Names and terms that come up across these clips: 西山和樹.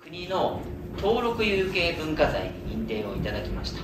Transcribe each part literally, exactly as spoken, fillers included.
国の登録有形文化財に認定をいただきました。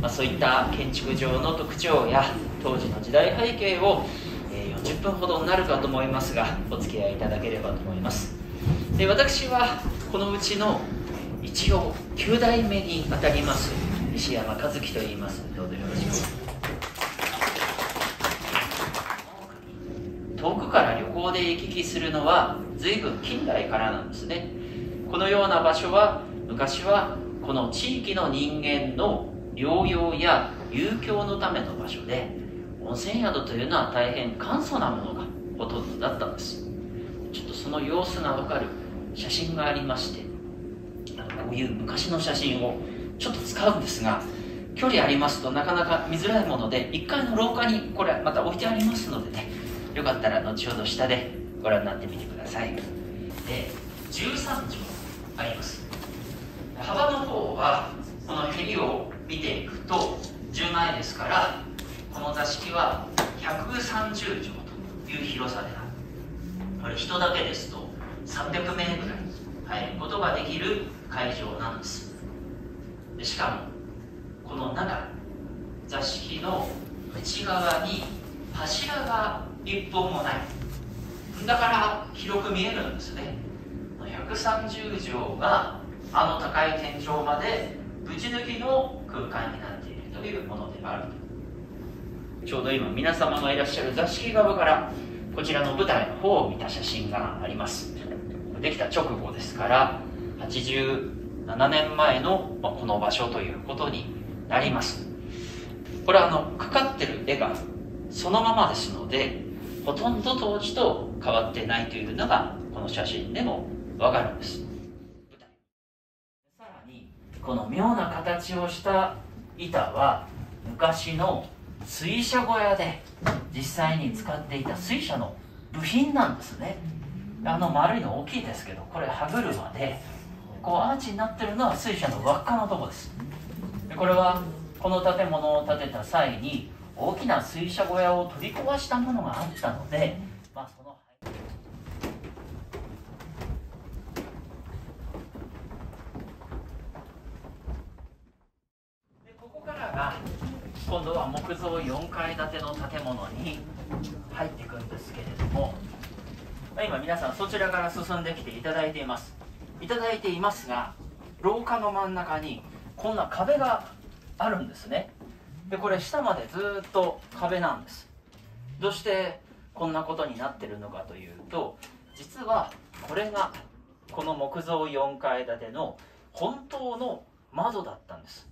まあ、そういった建築上の特徴や当時の時代背景を、えー、よんじゅっぷんほどになるかと思いますが、お付き合いいただければと思います。で、私はこのうちの一応きゅう代目にあたります西山和樹といいます。どうぞよろしく。遠くから旅行で行き来するのは随分近代からなんですね。このような場所は昔はこの地域の人間の療養や遊興のための場所で、温泉宿というのは大変簡素なものがほとんどだったんです。ちょっとその様子が分かる写真がありまして、こういう昔の写真をちょっと使うんですが、距離ありますとなかなか見づらいもので、いっかいの廊下にこれまた置いてありますのでね、よかったら後ほど下でご覧になってみてください。で、じゅうさんじょうあります。幅の方はこのへりを見ていくとじゅうまいですから、この座敷はひゃくさんじゅうじょうという広さである。これ人だけですとさんびゃくめいぐらい入ることができる会場なんです。でしかもこの中、座敷の内側に柱が一本もない。だから広く見えるんですね。ひゃくさんじゅうじょうがあの高い天井までぶち抜きの空間になっているというものである。ちょうど今皆様がいらっしゃる座敷側からこちらの舞台の方を見た写真があります。できた直後ですからはちじゅうななねんまえのこの場所ということになります。これはあのかかってる絵がそのままですので、ほとんど当時と変わってないというのがこの写真でもわかるんです。さらにこの妙な形をした板は昔の水車小屋で実際に使っていた水車の部品なんですね。あの丸いの大きいですけど、これ歯車でこうアーチになってるのは水車の輪っかのとこです。でこれはこの建物を建てた際に大きな水車小屋を取り壊したものがあったので、まあ、そのでここからが今度は木造よんかい建ての建物に入っていくんですけれども、今皆さんそちらから進んできていただいていますいただいていますが、廊下の真ん中にこんな壁があるんですね。でこれ下までずっと壁なんです。どうしてこんなことになってるのかというと、実はこれがこの木造よんかい建ての本当の窓だったんです。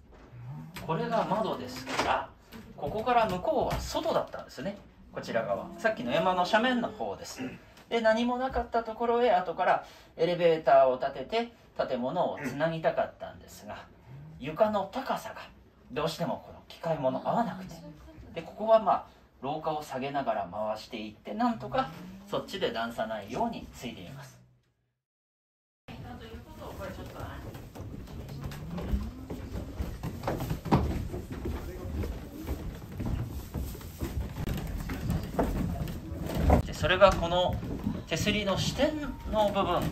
これが窓ですから、ここから向こうは外だったんですね。こちら側、さっきの山の斜面の方です。で何もなかったところへ後からエレベーターを立てて建物をつなぎたかったんですが、床の高さがどうしてもこの機械物合わなくて、でここはまあ廊下を下げながら回していって、なんとかそっちで段差ないようについています。でそれがこの手すりの支点の部分、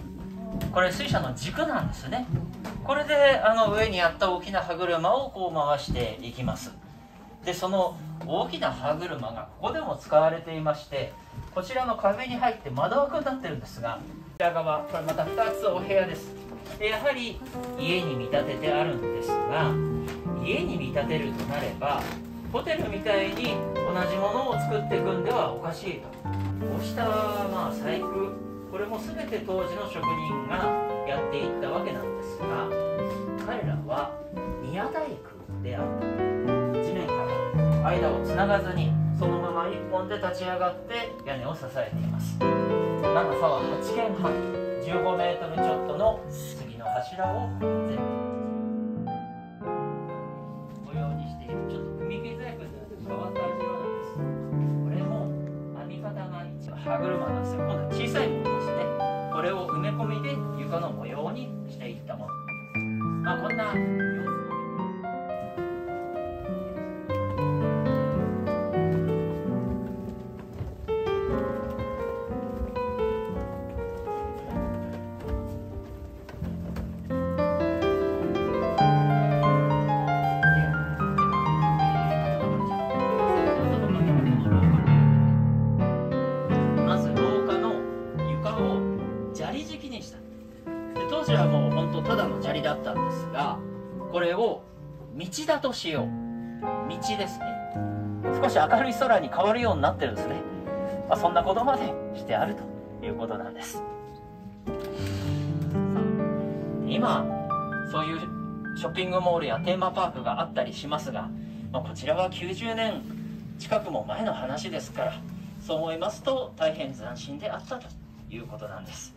これ水車の軸なんですね。これであの上にあった大きな歯車をこう回していきます。でその大きな歯車がここでも使われていまして、こちらの壁に入って窓枠になってるんですが、こちら側、これまたふたつお部屋です。でやはり家に見立ててあるんですが、家に見立てるとなればホテルみたいに同じものを作っていくんではおかしいと。こうしたまあ細工、これも全て当時の職人がやっていったわけなんですが、彼らは宮大工であった。地面から間をつながずにそのまま一本で立ち上がって屋根を支えています。長さははちけんはん、じゅうごメートルちょっとの杉の柱を全部模様にしている。ちょっと組木細工に変わった味なんです。これも編み方が一番歯車なんですよ。今度は小さいものですね。これを埋め込みで床の模様にしていったもの。まあこんな様子を、まず廊下の床を砂利敷きにした。で当時はもう本当ただの砂利だったんですが、これを道だとしよう。道ですね。少し明るい空に変わるようになってるんですね。まあ、そんなことまでしてあるということなんです。さあ今そういうショッピングモールやテーマパークがあったりしますが、まあ、こちらはきゅうじゅうねん近くも前の話ですから、そう思いますと大変斬新であったということなんです。